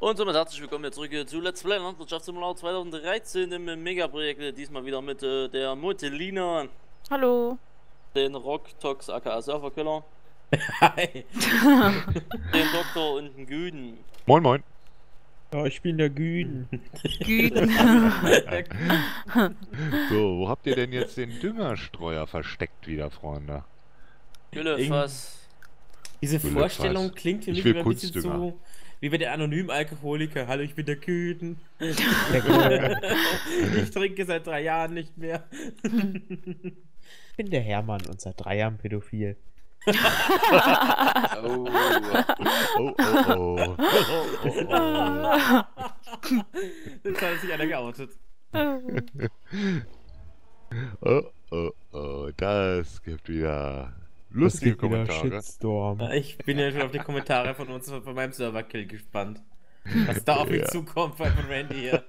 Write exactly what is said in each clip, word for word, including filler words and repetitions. Und somit herzlich willkommen wieder zurück zu Let's Play Landwirtschafts Simulator zweitausenddreizehn im Megaprojekt. Diesmal wieder mit äh, der Modlina. Hallo. Den Rocktox aka Serverkiller. Hi. Den Doktor und den Güden. Moin moin. Ja, ich bin der Güden. Güden. So, wo habt ihr denn jetzt den Düngerstreuer versteckt wieder, Freunde? Güllefass. Diese Gülle Vorstellung Fass. Klingt für mich wieder ein bisschen so wie bei der anonymen Alkoholiker. Hallo, ich bin der Güden. Ich trinke seit drei Jahren nicht mehr. Ich bin der Hermann und seit drei Jahren pädophil. oh, oh, oh, oh, oh, oh, oh. Das hat sich einer geoutet. Oh, oh, oh, das gibt wieder lustige gibt Kommentare. Wieder ich bin ja schon auf die Kommentare von uns, von meinem Serverkill gespannt. Was da auf mich ja. zukommt von Randy hier.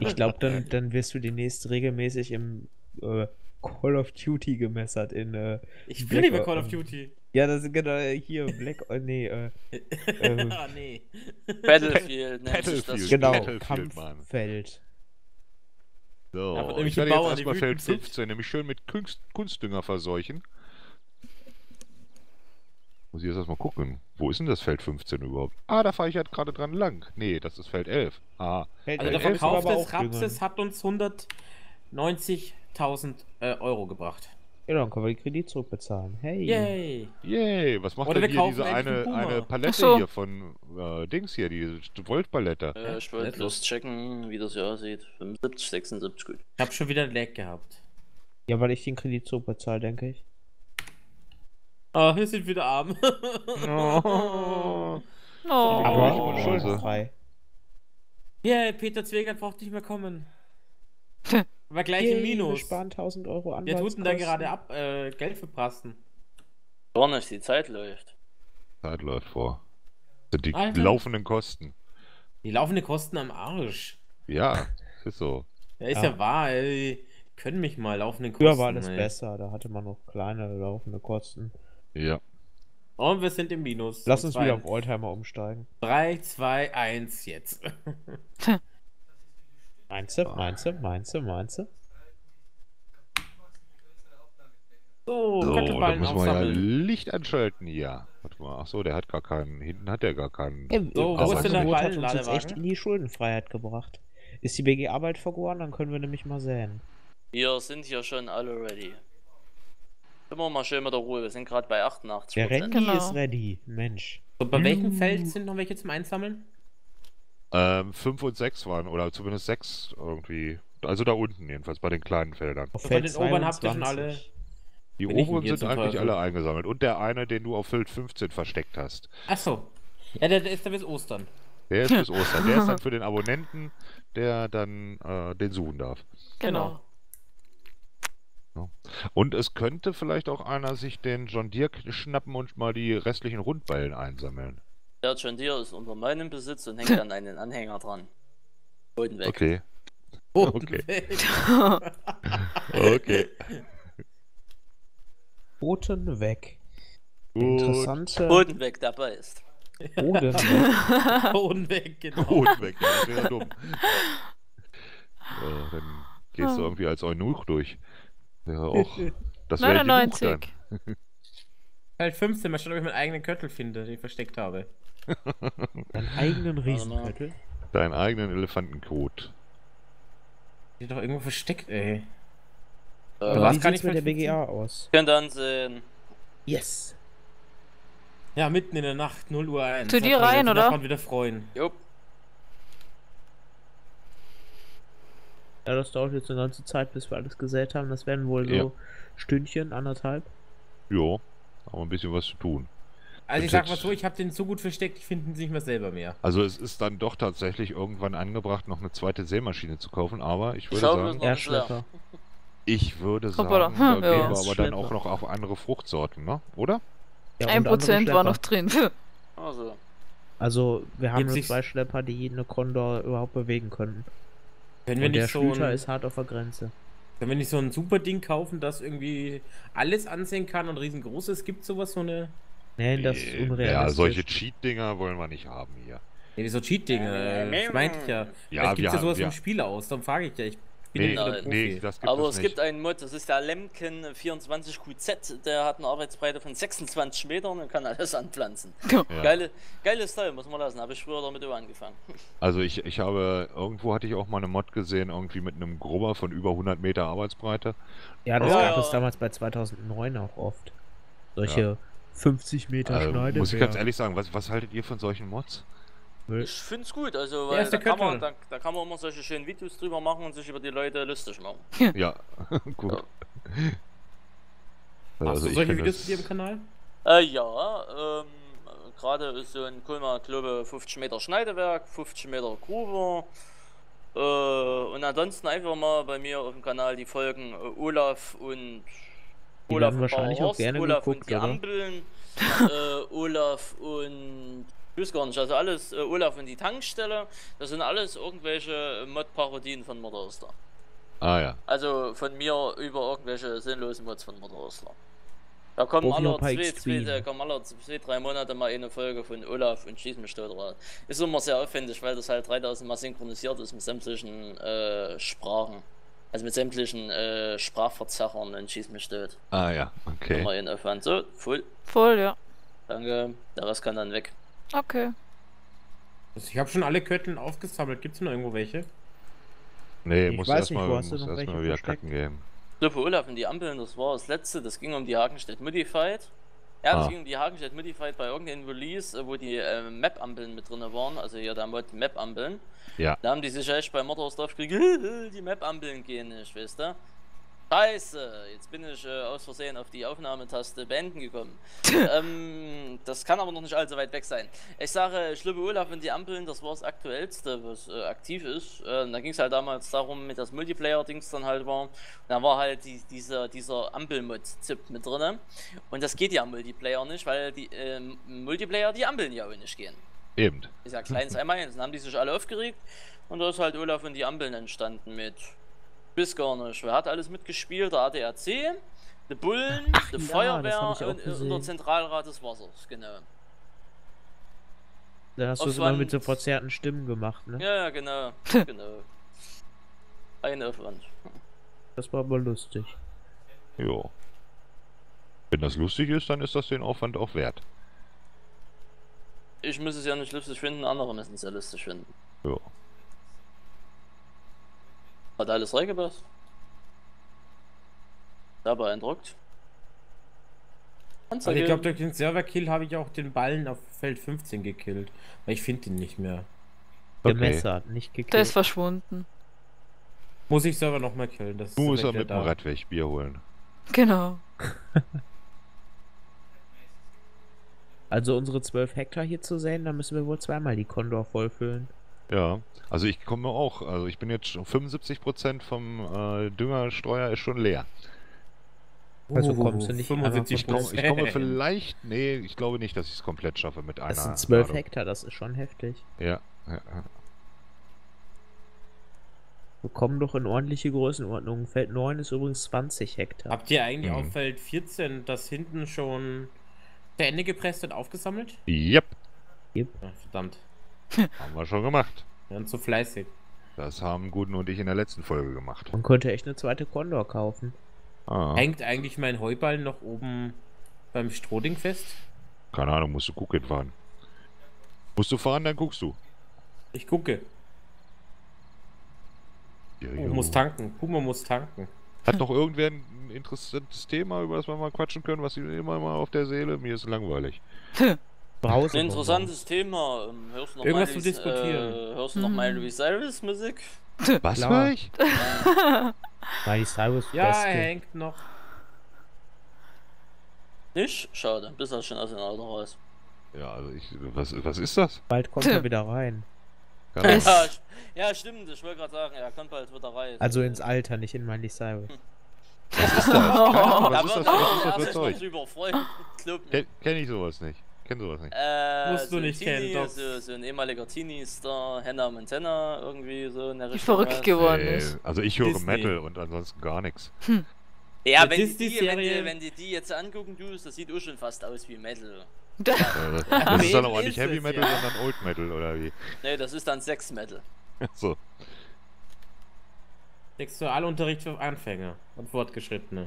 Ich glaube, dann, dann wirst du demnächst regelmäßig im äh, Call of Duty gemessert in äh, ich bin über Call of Duty. Ja, das sind genau hier Black oh, nee, äh, äh, oh, nee. Battlefield, nennt sich das. Genau, Battlefield, Kampffeld. Man. So, da ich werde jetzt erstmal Feld fünfzehn nämlich schön mit Kunst, Kunstdünger verseuchen. Muss ich jetzt erstmal gucken. Wo ist denn das Feld fünfzehn überhaupt? Ah, da fahre ich halt gerade dran lang. Nee, das ist Feld elf. Ah, Feld also elf. Der Verkauf des Rapses hat uns hundertneunzigtausend äh, Euro gebracht. Ja, dann können wir den Kredit zurückbezahlen. Hey! Yay! Yay! Was macht Oder denn hier diese eine, eine Palette so. hier von äh, Dings hier, diese Volt-Palette? Äh, ich wollte bloß checken, wie das hier aussieht. fünfundsiebzig, sechsundsiebzig, gut. Ich hab schon wieder einen Lag gehabt. Ja, weil ich den Kredit zurückbezahle, denke ich. Ah, oh, wir sind wieder arm. No. No. Aber ich bin schuldenfrei. Yay, Peter Zwegert braucht nicht mehr kommen. Aber gleich im Minus. Wir sparen tausend Euro an. Wir tuten da gerade ab, äh, Geld verprassen. Gar nicht, die Zeit läuft. Zeit läuft vor. Die Alter. laufenden Kosten. Die laufenden Kosten am Arsch. Ja, ist so. Ja, ist ja, ja wahr, ey. Können mich mal laufende Kosten. Früher war alles ey. besser, da hatte man noch kleine laufende Kosten. Ja. Und wir sind im Minus. Lass uns zwei. wieder auf Oldtimer umsteigen. drei, zwei, eins, jetzt. Meinst du, meinst du, meinst du, meinst du? So, so da müssen wir ja Licht anschalten hier. Warte mal, achso, der hat gar keinen, hinten hat der gar keinen. Ja, so, wo ist denn der Ball? Hat uns jetzt echt in die Schuldenfreiheit gebracht. Ist die B G Arbeit vergoren, dann können wir nämlich mal sehen. Wir sind hier schon alle ready. Immer mal schön mit der Ruhe, wir sind gerade bei achtundachtzig Prozent. Der Randy genau. ist ready, Mensch. Und bei hm. welchem Feld sind noch welche zum Einsammeln? Ähm, fünf und sechs waren, oder zumindest sechs irgendwie. Also da unten jedenfalls, bei den kleinen Feldern. Auf Feld den oberen habt ihr schon alle. Die oberen sind eigentlich alle eingesammelt. Und der eine, den du auf Feld fünfzehn versteckt hast. Achso. Ja, der, der ist dann bis Ostern. Der ist bis Ostern. Der ist dann für den Abonnenten, der dann äh, den suchen darf. Genau. Ja. Und es könnte vielleicht auch einer sich den John Deere schnappen und mal die restlichen Rundballen einsammeln. Der John Deere ist unter meinem Besitz und hängt an einen Anhänger dran. Boden weg. Okay. Boden okay. Weg. okay. Boden weg. Gut. Interessante. Boden weg dabei ist. Boden weg. Boden weg, genau. Boden weg, ja, das wäre dumm. äh, dann gehst du irgendwie als Eunuch durch. Wäre auch. Das wäre neunundneunzig. Feld fünfzehn, mal schauen, ob ich meinen eigenen Köttel finde, den ich versteckt habe. Deinen eigenen Riesenköttel? Deinen eigenen Elefantenkot. Die doch irgendwo versteckt, ey. Äh, wie sieht's mit der B G A aus? Könnt ihr ansehen. Yes. Ja, mitten in der Nacht, null Uhr eins. Zu dir rein, oder? Nachbarn wieder freuen. Jupp. Ja, das dauert jetzt eine ganze Zeit, bis wir alles gesät haben. Das werden wohl ja. so Stündchen, anderthalb. Jo, aber ein bisschen was zu tun. Also ich sag mal so, ich habe den so gut versteckt, ich finde ihn nicht mehr selber mehr. Also es ist dann doch tatsächlich irgendwann angebracht, noch eine zweite Sämaschine zu kaufen, aber ich würde sagen, Erdschlepper. Ich würde sagen, da gehen wir aber dann auch noch auf andere Fruchtsorten, ne? Oder? Ja, ein Prozent war noch drin. Also, also wir haben nur zwei Schlepper, die jeden Kondor überhaupt bewegen könnten. Wenn wir nicht so ein Schlüter ist hart auf der Grenze. Wenn wir nicht so ein super Ding kaufen, das irgendwie alles ansehen kann und riesengroß ist, gibt sowas so eine... Nee, das ist unrealistisch. Ja, solche Cheat-Dinger wollen wir nicht haben hier. Nee, wieso Cheat-Dinge? Äh, das meinte ich ja. Ja, gibt es ja sowas ja. vom Spiel aus, dann frage ich ja. Ich bin nee, nein, nee, das gibt aber es nicht. Gibt einen Mod, das ist der Lemken vierundzwanzig Q Z, der hat eine Arbeitsbreite von sechsundzwanzig Metern und kann alles anpflanzen. Ja. Geile, geiles Teil, muss man lassen, habe ich früher damit über angefangen. Also ich, ich habe, irgendwo hatte ich auch mal eine Mod gesehen, irgendwie mit einem Grubber von über hundert Meter Arbeitsbreite. Ja, das oh, gab ja. es damals bei zweitausendneun auch oft. Solche ja. fünfzig Meter also, Schneide. Muss ich ganz ehrlich sagen, was, was haltet ihr von solchen Mods? Ich finde es gut, also weil da, kann man, da, da kann man immer solche schönen Videos drüber machen und sich über die Leute lustig machen. Ja, gut. Ja. Also hast du solche Videos das... mit dir im Kanal? Äh, ja, ähm, gerade ist so ein Kulmer Club fünfzig Meter Schneidewerk, fünfzig Meter Gruber. Äh, und ansonsten einfach mal bei mir auf dem Kanal die Folgen äh, Olaf und Olaf, wahrscheinlich auch gerne Olaf geguckt, und die oder? Ampeln, äh, Olaf und ich weiß gar nicht, also alles äh, Olaf und die Tankstelle, das sind alles irgendwelche Mod-Parodien von Mod-O-Star. Ah ja. Also von mir über irgendwelche sinnlosen Mods von Mod-O-Star. Da kommen alle zwei, zwei, kommen alle zwei, drei Monate mal eine Folge von Olaf und Schieß mich tot raus. Ist immer sehr aufwendig, weil das halt dreitausend Mal synchronisiert ist mit sämtlichen äh, Sprachen. Also mit sämtlichen äh, Sprachverzerrern und Schieß mich tot. Ah ja, okay. Immer in Aufwand. So, voll. Voll, ja. Danke, der Rest kann dann weg. Okay. Also ich habe schon alle Kötteln aufgesammelt. Gibt's noch irgendwo welche? Nee, ich muss erstmal erst wieder kacken gehen. So, für Olaf und die Ampeln, das war das letzte. Das ging um die Hakenstedt Modified. Ja, das ah. ging um die Hakenstedt Modified bei irgendeinem Release, wo die äh, Map-Ampeln mit drin waren. Also hier, da haben wir die Map-Ampeln. Ja. Da haben die sich echt bei Mordhausdorf gekriegt, die Map-Ampeln gehen nicht, weißt du? Scheiße, jetzt bin ich äh, aus Versehen auf die Aufnahmetaste beenden gekommen. ähm, das kann aber noch nicht allzu weit weg sein. Ich sage, schlimme Olaf und die Ampeln, das war das Aktuellste, was äh, aktiv ist. Äh, da ging es halt damals darum, mit das Multiplayer-Dings dann halt war. Und da war halt die, dieser, dieser Ampel-Mod-Zip mit drin. Und das geht ja im Multiplayer nicht, weil die äh, im Multiplayer die Ampeln ja auch nicht gehen. Eben. Ist ja kleines Einmaleins. Dann haben die sich alle aufgeregt. Und da ist halt Olaf und die Ampeln entstanden mit... Bis gar nicht. Wer hat alles mitgespielt? Der A D A C, die Bullen, Ach, die ja, Feuerwehr und, und der Zentralrat des Wassers, genau. Da hast du es immer mit so verzerrten Stimmen gemacht, ne? Ja, ja, genau. genau. Ein Aufwand. Das war aber lustig. Jo. Wenn das lustig ist, dann ist das den Aufwand auch wert. Ich muss es ja nicht lustig finden, andere müssen es ja lustig finden. Jo. Hat alles reingepasst. Da beeindruckt. Also ich glaube, durch den Serverkill habe ich auch den Ballen auf Feld fünfzehn gekillt. Weil ich finde ihn nicht mehr. Okay. Der Messer hat nicht gekillt. Der ist verschwunden. Muss ich Server nochmal killen. Das du musst er mit dem Radweg Bier holen. Genau. Also unsere zwölf Hektar hier zu sehen, da müssen wir wohl zweimal die Kondor vollfüllen. Ja, also ich komme auch, also ich bin jetzt schon fünfundsiebzig Prozent vom äh, Düngerstreuer ist schon leer. Also kommst du nicht fünfundsiebzig Prozent? Komm, ich komme vielleicht, nee, ich glaube nicht, dass ich es komplett schaffe mit einer. Das sind zwölf Hektar, das ist schon heftig. Ja, ja, ja. Wir kommen doch in ordentliche Größenordnungen. Feld neun ist übrigens zwanzig Hektar. Habt ihr eigentlich mhm. auf Feld vierzehn das hinten schon zu Ende gepresst und aufgesammelt? Yep. Yep. Ach, verdammt. Haben wir schon gemacht. Wir sind zu fleißig. Das haben Güden und ich in der letzten Folge gemacht. Man könnte echt eine zweite Kondor kaufen. Ah. Hängt eigentlich mein Heuball noch oben beim Strohding fest? Keine Ahnung, musst du gucken fahren. Musst du fahren, dann guckst du. Ich gucke. Ja, oh, muss tanken. Puma muss tanken. Hat noch irgendwer ein interessantes Thema, über das wir mal quatschen können, was immer mal auf der Seele? Mir ist langweilig. Ein interessantes Thema. Hörst du noch Irgendwas Miley, zu diskutieren. Äh, hörst du noch hm. Miley Cyrus Musik? Was war ich? Ja. Miley Cyrus Ja, Beste. Er hängt noch. Nicht? Schade, dann bist du schon aus dem Alter raus. Ja, also ich. Was, was ist das? Bald kommt er wieder rein. Ja, ja, stimmt, ich wollte gerade sagen, er kommt bald wieder rein. Also ins Alter, nicht in Miley Cyrus. Hm. Was ist das? Ahnung, was ist das? Was ist das für Zeug? Ken, kenn ich sowas nicht. Kenn sowas nicht. Äh, Musst so du nicht Teenie, kennen, so, so ein ehemaliger Teenie-Star, Hannah Montana, irgendwie so in der Richtung. Die verrückt geworden ist. Äh, also ich höre Disney. Metal und ansonsten gar nichts. Hm. Ja, wenn die, die, wenn, die, wenn die die jetzt angucken, du, das sieht auch schon fast aus wie Metal. Das ist dann aber nicht Heavy Metal, ja, sondern Old Metal, oder wie? Ne, das ist dann Sex Metal. So. Sexualunterricht für Anfänger und Fortgeschrittene.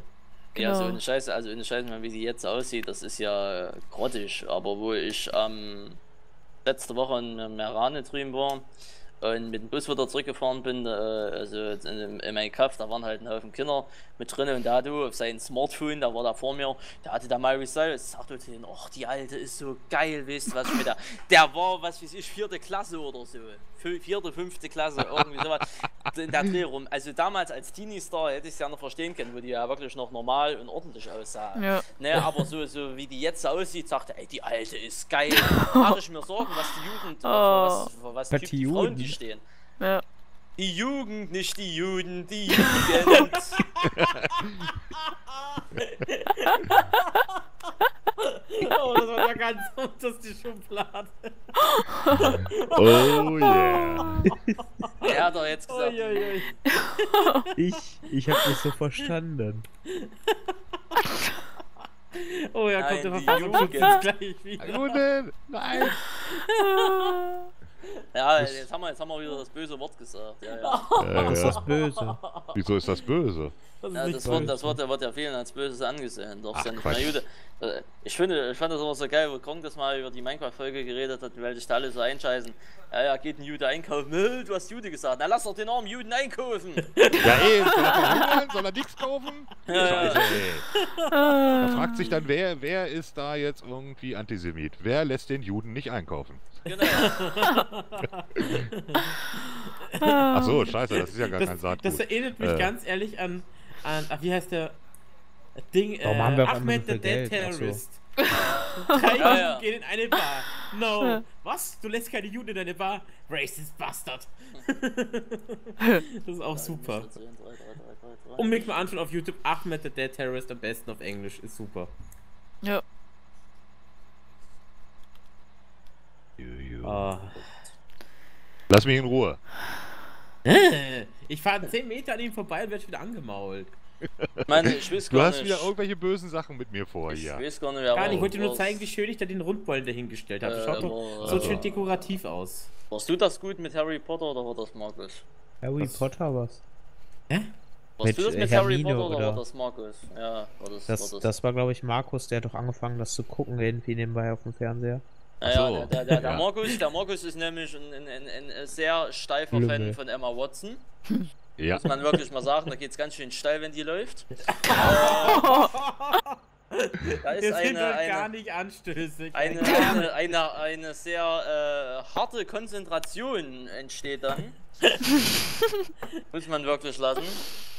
Ja, genau. So eine Scheiße, also eine Scheiße, wie sie jetzt aussieht, das ist ja grottig. Aber wo ich ähm, letzte Woche in Merane drüben war und mit dem Bus wieder zurückgefahren bin, äh, also in, in meinem Kaff, da waren halt ein Haufen Kinder mit drin, und da hat er auf seinem Smartphone, da war da vor mir, da hatte da Miley Cyrus, sagt er zu denen, ach, die Alte ist so geil, weißt du was, ich mir da, der war, was weiß ich, vierte Klasse oder so, vierte, fünfte Klasse, irgendwie sowas, in der Dreh rum. Also damals als Teenie-Star hätte ich es ja noch verstehen können, wo die ja wirklich noch normal und ordentlich aussah. Ja. Ne, aber so, so wie die jetzt aussieht, sagt er, ey, die Alte ist geil, mache ich mir Sorgen, was die Jugend, oh, was, was, was die, die Frauen, die stehen. Ja. Die Jugend, nicht die Juden, die Jugend. Oh, das war ja ganz unterste Schublade. Oh yeah. Er hat doch jetzt gesagt. Oh, oh, oh. Ich, ich hab das so verstanden. Oh ja, kommt der Verfassungsschutz jetzt gleich wieder. Juden, nein. Ja, jetzt haben, wir, jetzt haben wir wieder das böse Wort gesagt. Ja, ja. Äh, ja. Ist das böse? Wieso ist das böse? Das, ja, das, Wort, das Wort wird ja vielen als Böses angesehen. Doch, ach, na, Jude, ich, finde, ich fand das immer so geil, wo Kronk das mal über die Minecraft-Folge geredet hat, weil sich da alle so einscheißen. Ja, ja, geht ein Jude einkaufen. Nö, du hast Jude gesagt. Na, lass doch den armen Juden einkaufen. Ja, eh, soll er hungern? Soll er nichts kaufen? Ja, ja. Da fragt sich dann, wer, wer ist da jetzt irgendwie Antisemit? Wer lässt den Juden nicht einkaufen? Genau. Ach so, scheiße, das ist ja gar das, kein Saatgut. Das erinnert mich äh. ganz ehrlich an, an, ach, wie heißt der Ding? Äh, Ahmed the Dead Terrorist. So. Drei ja, ja. gehen in eine Bar. No. Was? Du lässt keine Juden in deine Bar? Racist Bastard. Das ist auch super. Unbedingt mal anschauen auf YouTube. Ahmed the Dead Terrorist, am besten auf Englisch. Ist super. Ja. Oh. Lass mich in Ruhe. Ich fahre zehn Meter an ihm vorbei und werde wieder angemault. Mann, ich weiß gar du hast nicht. wieder irgendwelche bösen Sachen mit mir vor hier. Ich, ja. ja, ich wollte dir nur zeigen, wie schön ich da den Rundbollen dahingestellt habe. Das schaut äh, doch so also. schön dekorativ aus. Warst du das gut mit Harry Potter oder war das Markus? Harry was? Potter was? Hä? Warst mit du das mit Hermine, Harry Potter oder, oder war das Markus? Ja, war das, das, war das. das war, glaube ich, Markus, der hat doch angefangen, das zu gucken, irgendwie nebenbei auf dem Fernseher. Naja, so. der, der, der, der, ja. Markus, der Markus ist nämlich ein, ein, ein, ein sehr steifer Blöde. Fan von Emma Watson. Ja. Muss man wirklich mal sagen, da geht's ganz schön steil, wenn die läuft. Da ist das eine, eine, gar nicht anstößig. Eine, eine, eine, eine sehr äh, harte Konzentration entsteht dann. Muss man wirklich lassen.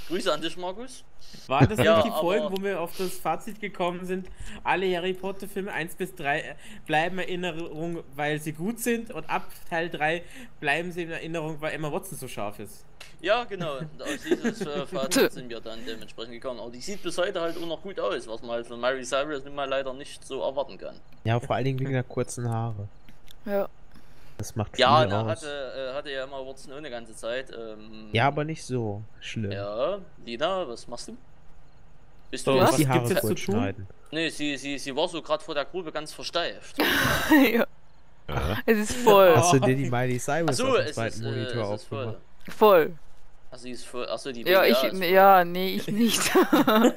Grüße an dich, Markus. Waren das ja, nicht die Folgen, wo wir auf das Fazit gekommen sind? Alle Harry Potter Filme eins bis drei bleiben in Erinnerung, weil sie gut sind, und ab Teil drei bleiben sie in Erinnerung, weil Emma Watson so scharf ist. Ja, genau. Auf dieses äh, Fazit sind wir dann dementsprechend gekommen. Aber die sieht bis heute halt auch noch gut aus, was man halt von Miley Cyrus nun mal leider nicht so erwarten kann. Ja, vor allen Dingen wegen der kurzen Haare. Ja. Das macht ja, viel na, aus. Hatte, hatte ja immer Wurzeln ohne ganze Zeit. Ähm, ja, aber nicht so schlimm. Ja, Lina, was machst du? Bist du so, was? Die Haare jetzt zu schneiden? Nee, sie, sie, sie war so gerade vor der Grube ganz versteift. Ja. Ja. Es ist voll. Hast du dir die Miley Cyrus so, auf dem zweiten ist, Monitor äh, aufgemacht? Voll. Ach, sie ist voll. Achso, die W D R. Ja, ich, ist ja nee, ich nicht. Also,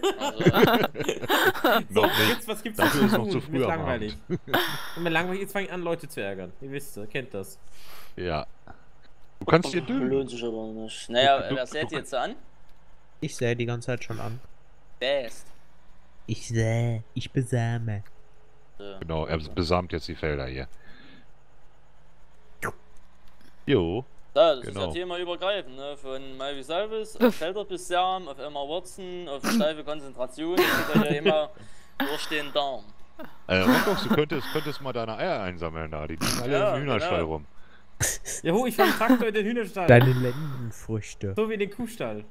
so, was gibt's, was gibt's dafür ist noch zu früh. Mir langweilig. Mir langweilig, jetzt fange ich an, Leute zu ärgern. Ihr wisst, ihr kennt das. Ja. Du kannst dir dünn. Lohnt sich aber nicht. Naja, wer sät jetzt an? Ich sähe die ganze Zeit schon an. Best. Ich sähe, ich besame. So. Genau, er besamt jetzt die Felder hier. Jo. Ja, das genau. ist ja themaübergreifend, ne? Von Miley Cyrus, Felder bis Sam, auf Emma Watson, auf steife Konzentration, das geht ja immer durch den Darm. Äh, Rocktox, du könntest, könntest mal deine Eier einsammeln da, die liegen alle ja, im Hühnerstall genau. rum. Ja, ho, ich fand Traktor in den Hühnerstall. Deine Lendenfrüchte. So wie in den Kuhstall.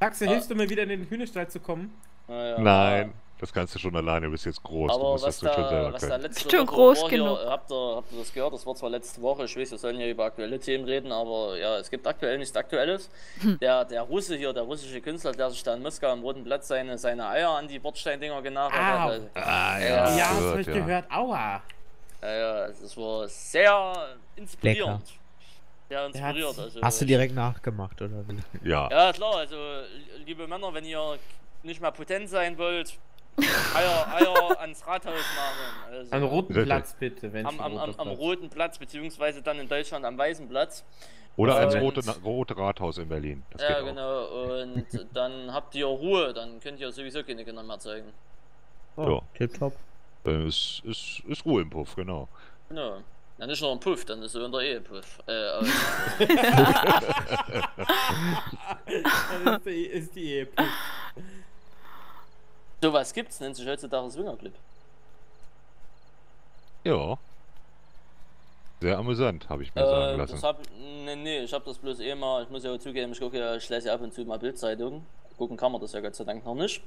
Taxe, ah. hilfst du mir wieder in den Hühnerstall zu kommen? Ja, Nein. Das kannst du schon alleine, du bist jetzt groß. Aber du musst was das da, schon selber was da letzte Woche groß war, genug. Hier, habt, ihr, habt ihr das gehört? Das war zwar letzte Woche, ich weiß, wir sollen ja über aktuelle Themen reden, aber ja, es gibt aktuell nichts Aktuelles. Hm. Der, der Russe hier, der russische Künstler, der sich da in Moskau am Roten Platz seine, seine Eier an die Bordsteindinger genagelt hat. Also, ah, ja, ja, ja, das habe ich gehört. Aua. Ja, ja, das war sehr inspirierend. Lecker. Ja, inspiriert. Also, hast du direkt nachgemacht, oder? Ja. Ja, klar, also, liebe Männer, wenn ihr nicht mal potent sein wollt, Eier, Eier ans Rathaus machen. Also, am Roten Platz bitte, wenn am, am, am, am Roten Platz, beziehungsweise dann in Deutschland am Weißen Platz. Oder ans rote, rote Rathaus in Berlin. Das ja, geht genau. Auch. Und dann habt ihr Ruhe, dann könnt ihr sowieso keine Kinder mehr zeigen. Oh, ja, top. Dann ist, ist, ist Ruhe im Puff, genau. Ja. Dann ist noch ein Puff, dann ist er in der Ehe Puff. Äh, also. Dann ist die, ist die Ehe Puff. So was gibt's, nennt sich heutzutage ein Swingerclub. Ja. Sehr amüsant, habe ich mir äh, sagen lassen. Das hab, nee, nee, ich habe das bloß eh mal, ich muss ja zugeben, ich gucke ja, ich lese ja ab und zu mal Bildzeitung. Gucken kann man das ja Gott sei Dank noch nicht.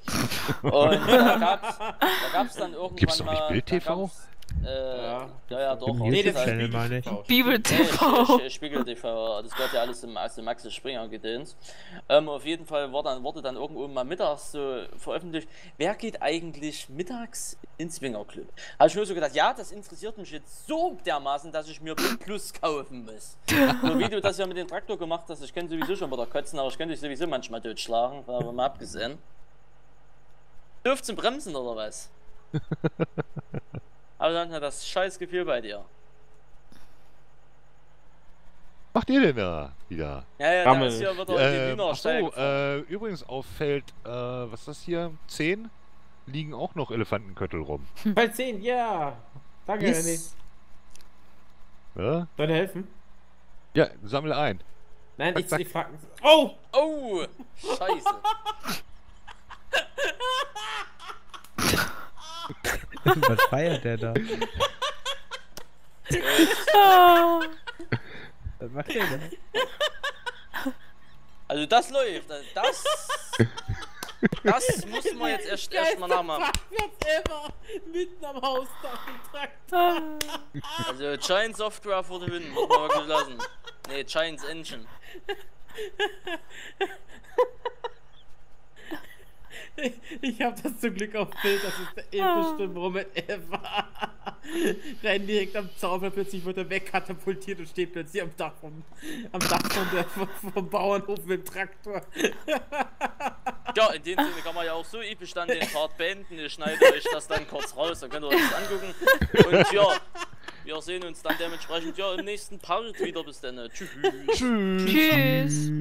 Und da gab's, da gab's dann irgendwann gibt's doch nicht mal... Bild-T V? Äh, ja, ja, ja doch. Nee, das ist Spiegel-T V. Spiegel-T V. Nee, Spiegel-T V. Das gehört ja alles im, aus dem Maxi Springer-Gedöns. Ähm, auf jeden Fall wurde dann, wurde dann irgendwann mal mittags so veröffentlicht, wer geht eigentlich mittags ins Swingerclub? Habe ich nur so gedacht, ja, das interessiert mich jetzt so dermaßen, dass ich mir Plus kaufen muss. So wie du das ja mit dem Traktor gemacht hast, ich könnte sowieso schon wieder kotzen, aber ich könnte dich sowieso manchmal totschlagen, aber mal abgesehen. Dürft zum Bremsen oder was? Aber dann hat das scheiß Gefühl bei dir. Was macht ihr denn da wieder? Ja, ja, da ist hier wieder äh, die Achso, äh, übrigens auf Feld, äh, was ist das hier? zehn? Liegen auch noch Elefantenköttel rum. Feld zehn, ja! Danke, yes. René. Ja? Soll ich helfen? Ja, sammle ein. Nein, zack, ich zack. Die Fragen. Oh! Oh! Scheiße! Was feiert der da? Was macht der denn? Also das läuft, das... Das muss man jetzt erst erstmal nachmachen. Mitten am Hausdach im Traktor. Also Giant Software vor dem Wind, muss man wirklich lassen. Nee, Giant Engine. Ich hab das zum Glück auf Bild, das ist der epische Stimme rum mit Eva. Rein direkt am Zaun, weil plötzlich wird er wegkatapultiert und steht plötzlich am Dach vom, am Dach von der, vom, vom Bauernhof mit dem Traktor. Ja, in dem Sinne kann man ja auch so episch dann den Part beenden. Ich schneide euch das dann kurz raus, dann könnt ihr euch das angucken. Und ja, wir sehen uns dann dementsprechend ja im nächsten Part wieder. Bis dann. Tschüss. Tschüss. Tschüss.